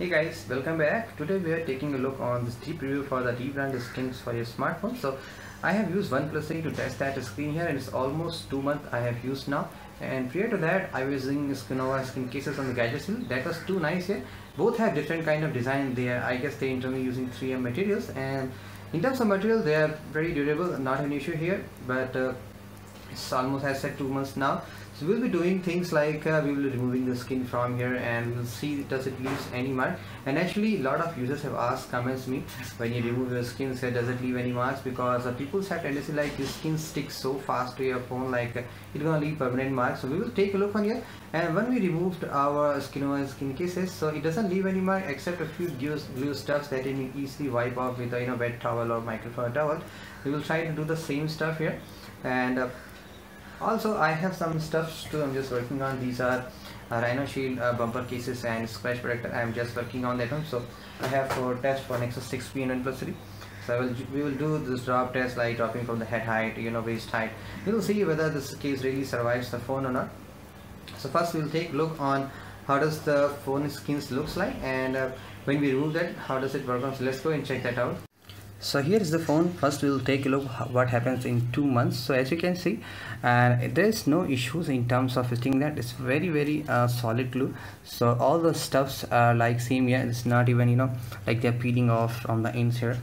Hey guys, welcome back. Today we are taking a look on this deep review for the dbrand skins for your smartphone. So I have used OnePlus 3 to test that screen here, and it's almost 2 months I have used now. And prior to that, I was using Skinnova skin cases on the gadgetshieldz. That was too nice here. Both have different kind of design there. I guess they internally using 3M materials, and in terms of material, they are very durable. Not an issue here, but it's almost, as I said, 2 months now. So we'll be doing things like we will be removing the skin from here, and we'll see does it leaves any mark. And actually a lot of users have asked, comments me, when you remove your skin, say does it leave any marks, because people have tendency like your skin sticks so fast to your phone, like it's gonna leave permanent marks. So we will take a look on here. And when we removed our Skinnova skin cases, so it doesn't leave any mark except a few glue stuffs that you can easily wipe off with a wet towel or microfiber towel. We will try to do the same stuff here. And also I have some stuffs too I'm just working on. These are Rhino Shield bumper cases and scratch protector. I'm just working on that one. So I have for test for Nexus 6P and OnePlus 3. So we will do this drop test, like dropping from the head height, waist height. We will see whether this case really survives the phone or not. So first we'll take a look on how does the phone skins looks like, and when we remove that, how does it work on. So let's go and check that out. So here is the phone. First we will take a look what happens in 2 months. So as you can see, and there is no issues in terms of fitting that. It's very, very solid glue. So all the stuffs are like same here. It's not even like they're peeling off from the ends here.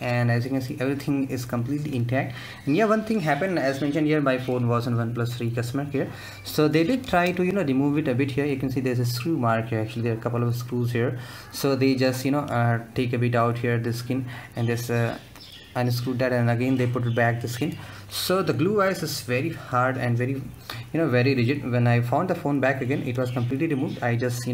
And as you can see, everything is completely intact. And yeah, one thing happened, as mentioned here, my phone was on OnePlus 3 customer care. So they did try to remove it a bit here. You can see there's a screw mark here. Actually there are a couple of screws here. So they just take a bit out here the skin, and this unscrewed that, and again they put it back the skin. So the glue wise is very hard and very very rigid. When I found the phone back again, it was completely removed. I just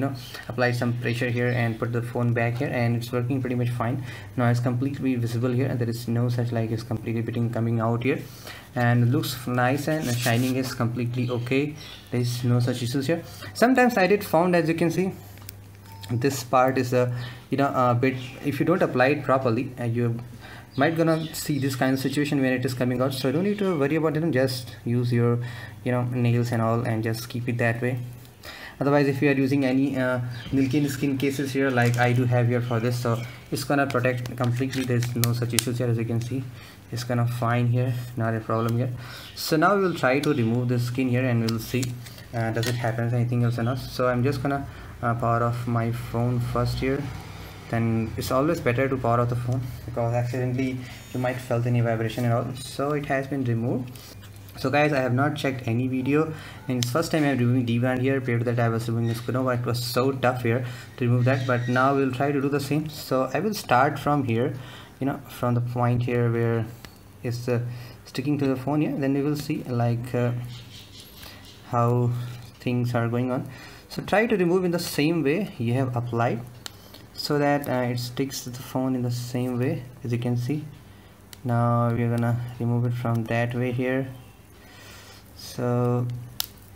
applied some pressure here and put the phone back here, and it's working pretty much fine now. It's completely visible here, and there is no such like it's completely bitten coming out here, and it looks nice, and the shining is completely okay. There is no such issues here. Sometimes I did found, as you can see, this part is a a bit, if you don't apply it properly, you might gonna see this kind of situation when it is coming out. So don't need to worry about it. Just use your nails and all, and just keep it that way. Otherwise, if you are using any milky skin cases here, like I do have here for this, so it's gonna protect completely. There's no such issues here. As you can see, it's gonna fine here, not a problem here. So now we will try to remove the skin here, and we'll see does it happen anything else or not. So I'm just gonna power off my phone first here. Then it's always better to power off the phone, because accidentally you might felt any vibration and all. So it has been removed. So guys, I have not checked any video, and it's first time I'm reviewing dbrand here. Prior to that, I was reviewing Skinnova. It was so tough here to remove that, but now we'll try to do the same. So I will start from here, from the point here where it's sticking to the phone here. Then we will see like how things are going on. So try to remove in the same way you have applied, so that it sticks to the phone in the same way. As you can see, now we're gonna remove it from that way here. So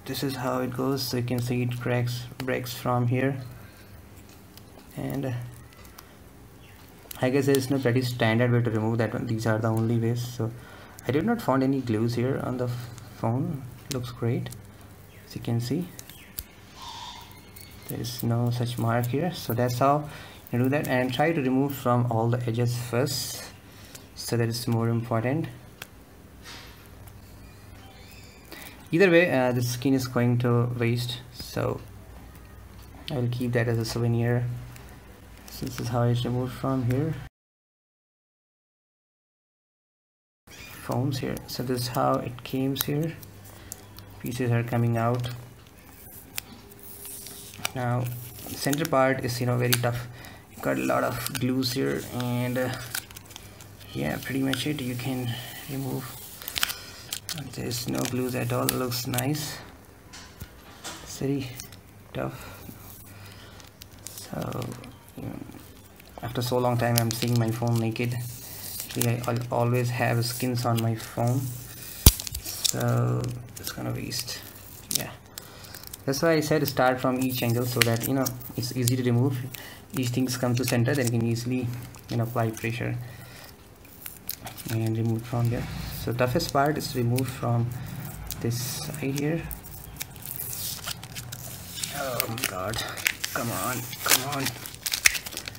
this is how it goes. So you can see it breaks from here, and I guess there is no pretty standard way to remove that one. These are the only ways. So I did not find any glues here on the phone. Looks great, as you can see. There is no such mark here. So that's how you do that, and try to remove from all the edges first, so that is more important. Either way, the skin is going to waste, so I will keep that as a souvenir. So this is how it's removed from here, phones here. So this is how it came here. Pieces are coming out. Now center part is very tough. You got a lot of glues here, and yeah, pretty much it. You can remove. There's no glues at all. Looks nice. It's very tough. So after so long time, I'm seeing my phone naked. Actually, I always have skins on my phone, so it's gonna waste. Yeah. That's why I said start from each angle, so that it's easy to remove. Each things come to center, then you can easily apply pressure and remove from there. So toughest part is removed from this side here. Oh my god. Come on, come on.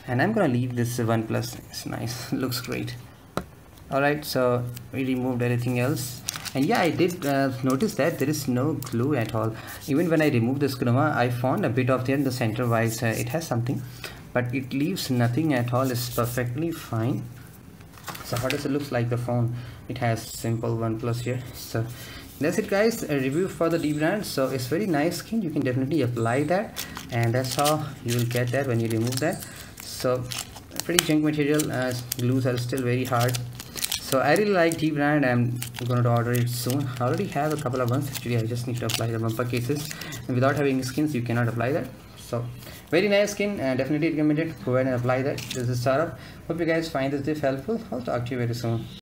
And I'm gonna leave this OnePlus. It's nice. Looks great. Alright, so we removed everything else. And yeah, I did notice that there is no glue at all. Even when I removed the skinnova, I found a bit of there in the center wise. It has something, but it leaves nothing at all. It's perfectly fine. So how does it look like the phone? It has simple OnePlus here. So that's it, guys. A review for the dbrand. So it's very nice skin. You can definitely apply that, and that's how you will get that when you remove that. So pretty junk material. Glues are still very hard. So I really like dbrand. I'm going to order it soon. I already have a couple of ones. Actually, I just need to apply the bumper cases. And without having skins, you cannot apply that. So very nice skin. Definitely recommended. Go ahead and apply that. This is Saurabh. Hope you guys find this tip helpful. I'll talk to you very soon.